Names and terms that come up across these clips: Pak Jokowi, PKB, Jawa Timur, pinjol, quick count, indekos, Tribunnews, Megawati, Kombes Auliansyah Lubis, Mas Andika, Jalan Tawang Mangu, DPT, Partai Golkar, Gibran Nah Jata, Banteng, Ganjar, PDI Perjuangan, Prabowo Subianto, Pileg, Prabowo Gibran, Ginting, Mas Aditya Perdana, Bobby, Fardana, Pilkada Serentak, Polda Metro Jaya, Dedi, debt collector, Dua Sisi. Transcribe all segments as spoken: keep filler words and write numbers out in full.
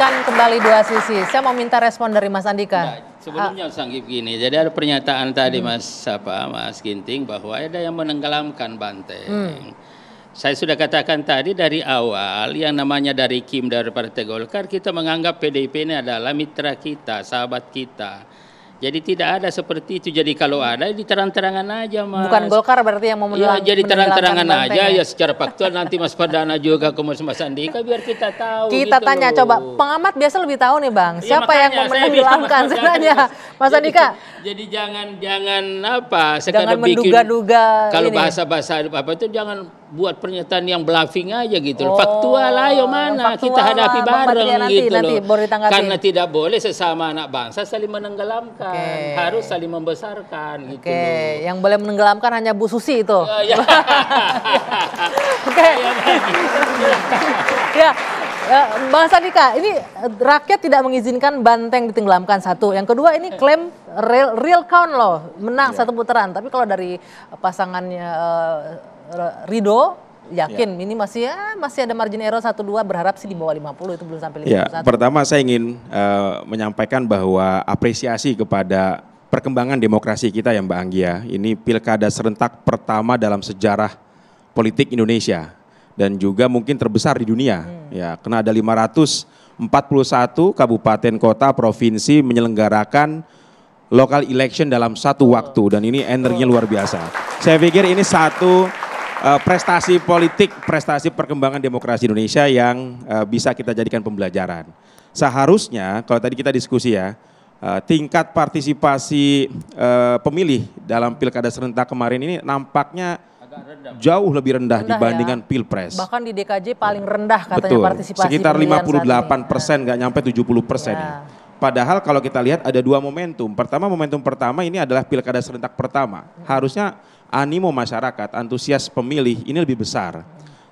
lanjutkan kembali Dua Sisi. Saya mau minta respon dari Mas Andika. Nah, sebelumnya ah. Sanggip gini, jadi ada pernyataan tadi hmm. Mas apa Mas Ginting bahwa ada yang menenggelamkan Banteng. Hmm. Saya sudah katakan tadi dari awal yang namanya dari Kim dari Partai Golkar, kita menganggap P D I P ini adalah mitra kita, sahabat kita. Jadi tidak ada seperti itu. Jadi kalau ada ya diterang-terangan aja, Mas. Bukan Golkar berarti yang mau menelan. Ya, jadi terang-terangan aja ya. Ya secara faktual nanti Mas Fardana juga kemudian Mas Andika biar kita tahu. Kita gitu tanya loh. Coba pengamat biasa lebih tahu nih, Bang. Ya, siapa makanya, yang mau menenggelamkan sebenarnya? Mas, Mas Andika. Jadi, jadi jangan jangan apa sekadar bikin menduga-duga. Kalau bahasa-bahasa apa itu jangan buat pernyataan yang bluffing aja gitu. Oh, faktual ayo mana faktual kita hadapi bareng nanti, gitu nanti, loh. Karena tidak boleh sesama anak bangsa saling menenggelamkan. Okay. Harus saling membesarkan gitu. Oke, okay. Yang boleh menenggelamkan hanya Bu Susi itu. Uh, ya. Oke. Ya, Bang Sandika, ini rakyat tidak mengizinkan Banteng ditenggelamkan satu. Yang kedua ini klaim real, real count loh, menang yeah. satu putaran. Tapi kalau dari pasangannya uh, Rido yakin ya. Ini masih ya, masih ada margin error satu dua, berharap sih di bawah lima puluh, itu belum sampai lima puluh satu. Ya, pertama saya ingin uh, menyampaikan bahwa apresiasi kepada perkembangan demokrasi kita ya Mbak Anggia. Ini pilkada serentak pertama dalam sejarah politik Indonesia dan juga mungkin terbesar di dunia. Hmm. Ya, karena ada lima ratus empat puluh satu kabupaten kota provinsi menyelenggarakan local election dalam satu oh. waktu dan ini energinya oh. luar biasa. Saya pikir ini satu Uh, prestasi politik, prestasi perkembangan demokrasi Indonesia yang uh, bisa kita jadikan pembelajaran. Seharusnya, kalau tadi kita diskusi ya, uh, tingkat partisipasi uh, pemilih dalam pilkada serentak kemarin ini nampaknya jauh lebih rendah, rendah dibandingkan ya. Pilpres. Bahkan di D K J paling rendah katanya betul, partisipasi. Sekitar lima puluh delapan persen, nggak nyampe tujuh puluh persen. Ya. Padahal kalau kita lihat ada dua momentum. Pertama, momentum pertama ini adalah pilkada serentak pertama. Harusnya animo masyarakat, antusias pemilih ini lebih besar.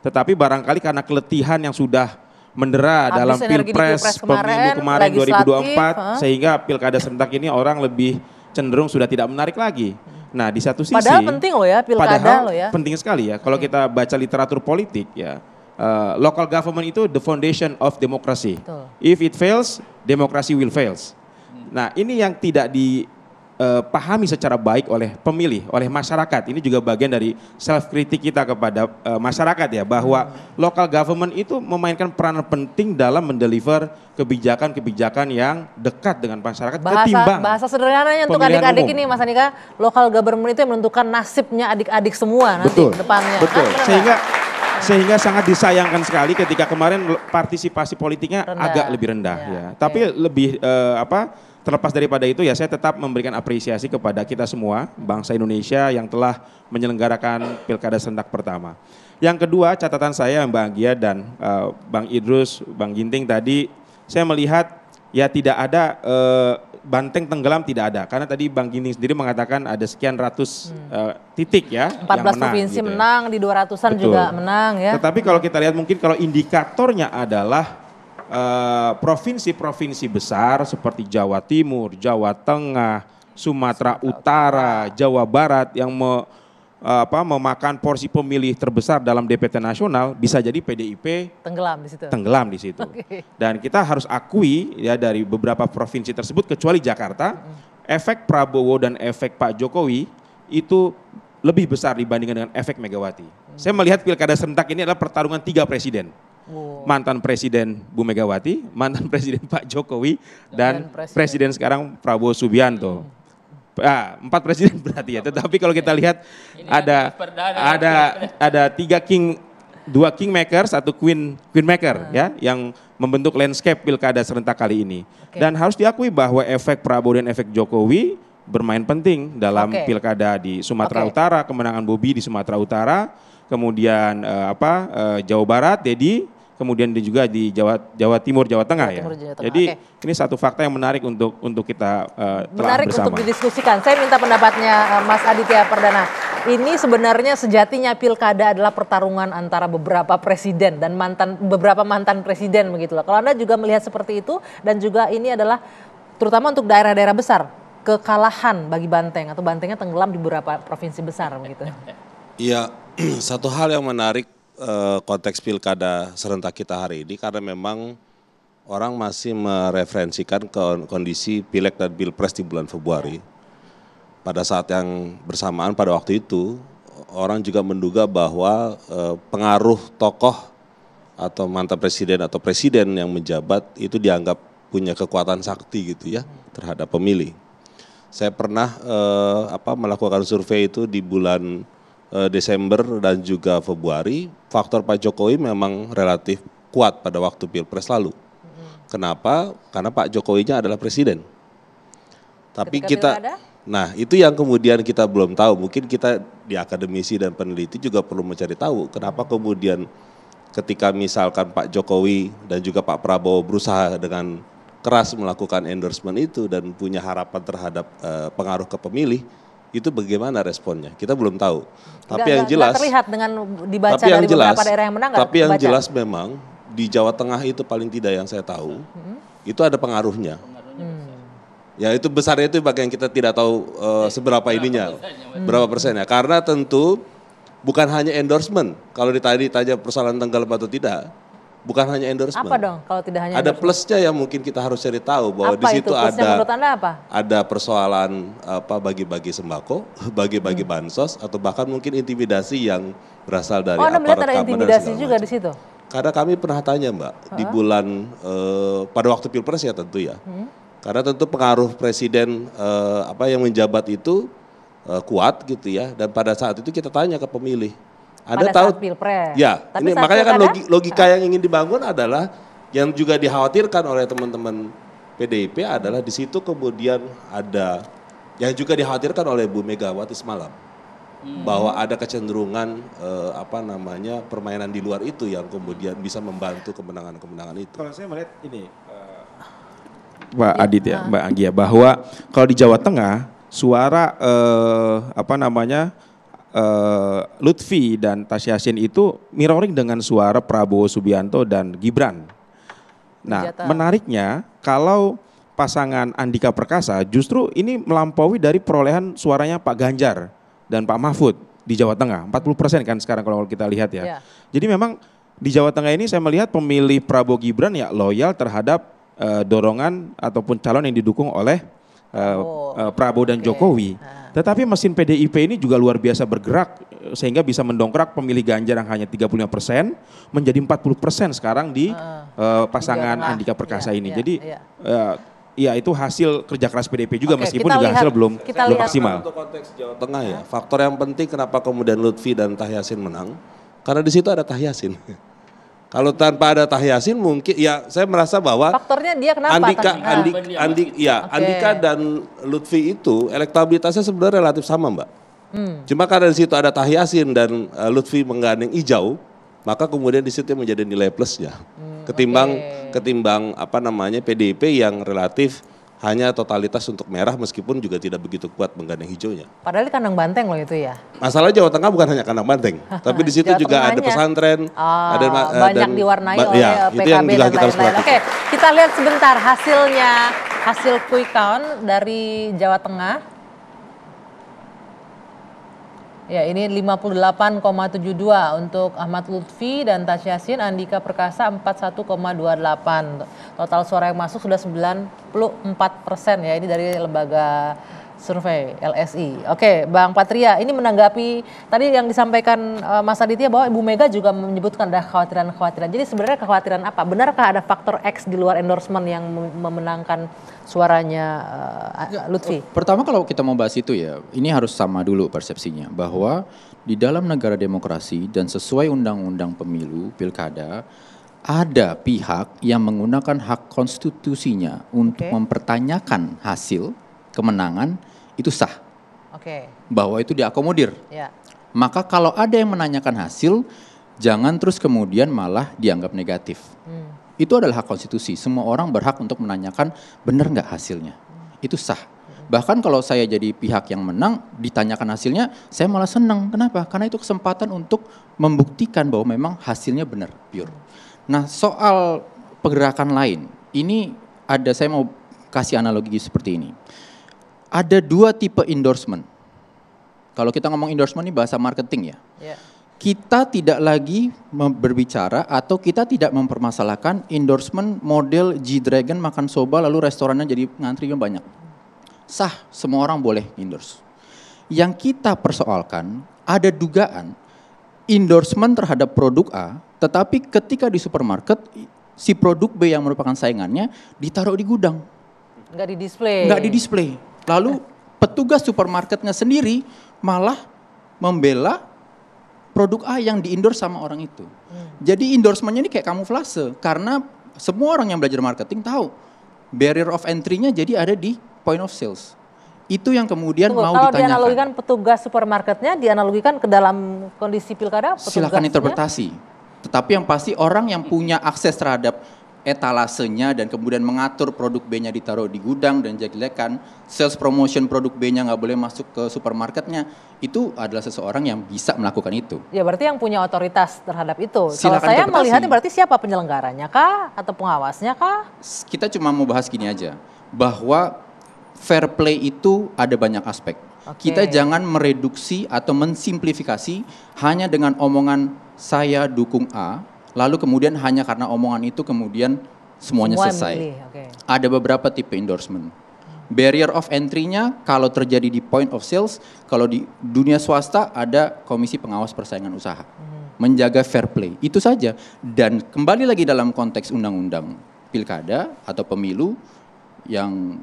Tetapi barangkali karena keletihan yang sudah mendera habis dalam pilpres, pilpres kemarin, pemilu kemarin dua ribu dua puluh empat, huh? sehingga pilkada serentak ini orang lebih cenderung sudah tidak menarik lagi. Nah di satu sisi, padahal penting loh ya pilkada loh ya. Penting sekali ya. Kalau kita baca literatur politik ya, uh, local government itu the foundation of democracy. Betul. If it fails, democracy will fails. Nah ini yang tidak di Uh, pahami secara baik oleh pemilih, oleh masyarakat. Ini juga bagian dari self kritik kita kepada uh, masyarakat ya, bahwa local government itu memainkan peranan penting dalam mendeliver kebijakan-kebijakan yang dekat dengan masyarakat. Bahasa, ketimbang bahasa sederhananya untuk adik-adik ini, Mas Andika, local government itu yang menentukan nasibnya adik-adik semua nanti betul, ke depannya. Betul. Ah, sehingga sehingga sangat disayangkan sekali ketika kemarin partisipasi politiknya rendah. Agak lebih rendah ya. Ya. Tapi okay. lebih uh, apa? Terlepas daripada itu ya saya tetap memberikan apresiasi kepada kita semua bangsa Indonesia yang telah menyelenggarakan pilkada serentak pertama. Yang kedua catatan saya Mbak Gia dan uh, Bang Idrus, Bang Ginting tadi saya melihat ya tidak ada uh, Banteng tenggelam tidak ada karena tadi Bang Ginting sendiri mengatakan ada sekian ratus hmm. uh, titik ya. empat belas provinsi menang, gitu ya. Menang di dua ratusan juga menang ya. Tetapi kalau kita lihat mungkin kalau indikatornya adalah provinsi-provinsi uh, besar seperti Jawa Timur, Jawa Tengah, Sumatera Utara, Jawa Barat yang me, uh, apa, memakan porsi pemilih terbesar dalam D P T nasional bisa jadi P D I P tenggelam di situ. Tenggelam di situ. Okay. Dan kita harus akui ya dari beberapa provinsi tersebut kecuali Jakarta, mm-hmm. efek Prabowo dan efek Pak Jokowi itu lebih besar dibandingkan dengan efek Megawati. Mm-hmm. Saya melihat pilkada serentak ini adalah pertarungan tiga presiden. Wow. Mantan Presiden Bu Megawati, mantan Presiden Pak Jokowi, dan, dan Presiden. Presiden sekarang Prabowo Subianto. Hmm. Ah, empat Presiden berarti ya, tetapi kalau kita lihat ini ada ada ada tiga king, dua kingmaker, satu queen queenmaker hmm. ya, yang membentuk landscape pilkada serentak kali ini. Okay. Dan harus diakui bahwa efek Prabowo dan efek Jokowi bermain penting dalam okay. pilkada di Sumatera okay. Utara, kemenangan Bobby di Sumatera Utara, kemudian eh, apa eh, Jawa Barat, Dedi. Kemudian juga di Jawa Jawa Timur, Jawa Tengah Jawa Timur, ya. Jawa Tengah. Jadi okay. ini satu fakta yang menarik untuk untuk kita uh, telah menarik bersama. Untuk didiskusikan. Saya minta pendapatnya uh, Mas Aditya Perdana. Ini sebenarnya sejatinya pilkada adalah pertarungan antara beberapa presiden dan mantan beberapa mantan presiden begitu loh. Kalau Anda juga melihat seperti itu dan juga ini adalah terutama untuk daerah-daerah besar kekalahan bagi Banteng atau Bantengnya tenggelam di beberapa provinsi besar begitu. Iya, satu hal yang menarik konteks pilkada serentak kita hari ini karena memang orang masih mereferensikan kondisi Pileg dan Pilpres di bulan Februari. Pada saat yang bersamaan pada waktu itu, orang juga menduga bahwa eh, pengaruh tokoh atau mantan presiden atau presiden yang menjabat itu dianggap punya kekuatan sakti gitu ya terhadap pemilih. Saya pernah eh, apa, melakukan survei itu di bulan eh, Desember dan juga Februari. Faktor Pak Jokowi memang relatif kuat pada waktu Pilpres lalu. Kenapa? Karena Pak Jokowinya adalah presiden. Tapi ketika kita, pilkada? Nah itu yang kemudian kita belum tahu. Mungkin kita di akademisi dan peneliti juga perlu mencari tahu kenapa kemudian ketika misalkan Pak Jokowi dan juga Pak Prabowo berusaha dengan keras melakukan endorsement itu dan punya harapan terhadap uh, pengaruh ke pemilih, itu bagaimana responnya? Kita belum tahu. Tapi gak, yang gak, jelas, gak terlihat dengan dibaca tapi dari yang jelas, beberapa daerah yang menang. Tapi yang jelas memang di Jawa Tengah itu paling tidak yang saya tahu, hmm. itu ada pengaruhnya. Hmm. Ya itu besarnya itu bagian kita tidak tahu uh, seberapa ininya, hmm. berapa persennya. Karena tentu bukan hanya endorsement, kalau ditanya, ditanya persoalan tenggelam atau tidak, bukan hanya endorsement. Apa dong kalau tidak hanya ada plusnya yang mungkin kita harus cari tahu bahwa apa di situ ada, apa? ada persoalan apa bagi-bagi sembako, bagi-bagi hmm. bansos, atau bahkan mungkin intimidasi yang berasal dari oh, aparat keamanan. Ada intimidasi juga macam. Di situ? Karena kami pernah tanya Mbak, huh? di bulan, eh, pada waktu Pilpres ya tentu ya, hmm? karena tentu pengaruh presiden eh, apa yang menjabat itu, kuat gitu ya, dan pada saat itu kita tanya ke pemilih, Anda tahu Pilpres. Ya, tapi ini makanya kan logi, logika yang ingin dibangun adalah yang juga dikhawatirkan oleh teman-teman P D I P adalah di situ kemudian ada yang juga dikhawatirkan oleh Bu Megawati semalam hmm. bahwa ada kecenderungan eh, apa namanya permainan di luar itu yang kemudian bisa membantu kemenangan-kemenangan itu. Kalau saya melihat ini uh, Pak Aditya, Mbak Anggia, bahwa kalau di Jawa Tengah suara eh, apa namanya eh, Luthfi dan Taj Yasin itu mirroring dengan suara Prabowo Subianto dan Gibran. Nah Jata. Menariknya kalau pasangan Andika Perkasa justru ini melampaui dari perolehan suaranya Pak Ganjar dan Pak Mahfud di Jawa Tengah. empat puluh persen kan sekarang kalau kita lihat ya. Yeah. Jadi memang di Jawa Tengah ini saya melihat pemilih Prabowo Gibran ya loyal terhadap eh, dorongan ataupun calon yang didukung oleh Oh, uh, Prabowo dan okay. Jokowi, nah. Tetapi mesin P D I P ini juga luar biasa bergerak sehingga bisa mendongkrak pemilih Ganjar yang hanya tiga puluh lima persen menjadi empat puluh persen sekarang di uh, uh, pasangan di Andika Perkasa ya, ini. Ya, Jadi ya. Uh, ya itu hasil kerja keras P D I P juga okay, meskipun juga lihat, hasil belum, belum maksimal. Untuk konteks Jawa Tengah ya, faktor yang penting kenapa kemudian Luthfi dan Taj Yasin menang karena di situ ada Taj Yasin. Kalau tanpa ada Taj Yasin mungkin ya saya merasa bahwa faktornya dia kenapa Andika Andik, Andik ya okay. Andika dan Luthfi itu elektabilitasnya sebenarnya relatif sama Mbak. Hmm. Cuma karena di situ ada Taj Yasin dan uh, Luthfi menggandeng hijau, maka kemudian di situ menjadi nilai plusnya. Hmm, ketimbang okay. ketimbang apa namanya P D I P yang relatif hanya totalitas untuk merah meskipun juga tidak begitu kuat menggandeng hijaunya. Padahal di kandang Banteng loh itu ya. Masalah Jawa Tengah bukan hanya kandang Banteng, tapi di situ juga ada pesantren, oh, ada uh, banyak dan, diwarnai oleh ya, P K B itu yang juga dan kita lain -lain. Oke, kita lihat sebentar hasilnya, hasil quick count dari Jawa Tengah. Ya, ini lima puluh delapan koma tujuh dua untuk Ahmad Luthfi dan Taj Yasin, Andika Perkasa empat puluh satu koma dua delapan. Total suara yang masuk sudah sembilan puluh empat persen ya, ini dari lembaga survei L S I. Oke, Bang Patria, ini menanggapi tadi yang disampaikan uh, Mas Aditya bahwa Ibu Mega juga menyebutkan ada kekhawatiran-kekhawatiran. Jadi sebenarnya kekhawatiran apa? Benarkah ada faktor X di luar endorsement yang memenangkan suaranya uh, Luthfi? Pertama kalau kita mau bahas itu ya, ini harus sama dulu persepsinya bahwa di dalam negara demokrasi dan sesuai undang-undang pemilu, pilkada, ada pihak yang menggunakan hak konstitusinya untuk okay. mempertanyakan hasil kemenangan itu sah. Oke. Okay. Bahwa itu diakomodir. Yeah. Maka kalau ada yang menanyakan hasil, jangan terus kemudian malah dianggap negatif. Hmm. Itu adalah hak konstitusi, semua orang berhak untuk menanyakan benar nggak hasilnya, itu sah. Bahkan kalau saya jadi pihak yang menang, ditanyakan hasilnya, saya malah senang. Kenapa? Karena itu kesempatan untuk membuktikan bahwa memang hasilnya benar, pure. Nah soal pergerakan lain, ini ada, saya mau kasih analogi seperti ini. Ada dua tipe endorsement. Kalau kita ngomong endorsement ini bahasa marketing ya. Yeah. kita tidak lagi berbicara atau kita tidak mempermasalahkan endorsement model G-Dragon makan soba lalu restorannya jadi ngantrinya banyak. Sah, semua orang boleh endorse. Yang kita persoalkan ada dugaan endorsement terhadap produk A, tetapi ketika di supermarket si produk B yang merupakan saingannya ditaruh di gudang. Nggak di display. Nggak di display. Lalu petugas supermarketnya sendiri malah membela produk A yang di-endorse sama orang itu. Hmm. Jadi endorsementnya ini kayak kamuflase, karena semua orang yang belajar marketing tahu barrier of entry-nya jadi ada di point of sales. Itu yang kemudian Tunggu, mau kalau ditanyakan. Kalau dianalogikan petugas supermarketnya, dianalogikan ke dalam kondisi pilkada petugasnya? Silahkan interpretasi. Tetapi yang pasti orang yang punya akses terhadap etalasenya dan kemudian mengatur produk B-nya ditaruh di gudang dan jelek-jelekan, sales promotion produk B-nya nggak boleh masuk ke supermarketnya, itu adalah seseorang yang bisa melakukan itu. Ya berarti yang punya otoritas terhadap itu. Silakan. Kalau saya melihatnya berarti siapa, penyelenggaranya kah atau pengawasnya kah? Kita cuma mau bahas gini aja, bahwa fair play itu ada banyak aspek. Okay. Kita jangan mereduksi atau mensimplifikasi hanya dengan omongan saya dukung A, lalu kemudian hanya karena omongan itu kemudian semuanya Semua selesai. Okay. Ada beberapa tipe endorsement. Barrier of entry-nya kalau terjadi di point of sales, kalau di dunia swasta ada Komisi Pengawas Persaingan Usaha. Hmm. Menjaga fair play, itu saja. Dan kembali lagi dalam konteks undang-undang pilkada atau pemilu yang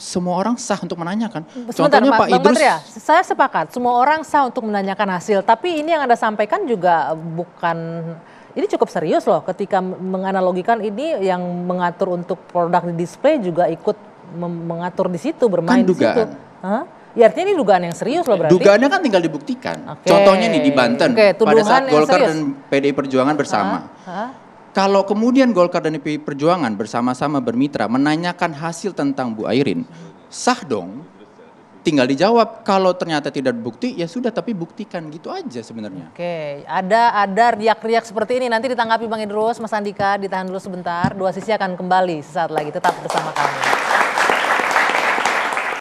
semua orang sah untuk menanyakan. Sebentar, contohnya Pak Idrus. Ya, saya sepakat, semua orang sah untuk menanyakan hasil. Tapi ini yang Anda sampaikan juga bukan... Ini cukup serius loh, ketika menganalogikan ini yang mengatur untuk produk di display juga ikut mengatur di situ, bermain kan di situ. Hah? Ya artinya ini dugaan yang serius loh berarti. Dugaannya kan tinggal dibuktikan. Okay. Contohnya nih di Banten, okay, pada saat Golkar serius. dan P D I Perjuangan bersama. Ha? Ha? Kalau kemudian Golkar dan P D I Perjuangan bersama-sama bermitra menanyakan hasil tentang Bu Airin, sah dong. Tinggal dijawab, kalau ternyata tidak bukti ya sudah, tapi buktikan, gitu aja sebenarnya. Oke, ada ada riak-riak seperti ini, nanti ditanggapi Bang Idrus, Mas Andika, ditahan dulu sebentar. Dua Sisi akan kembali sesaat lagi, tetap bersama kami.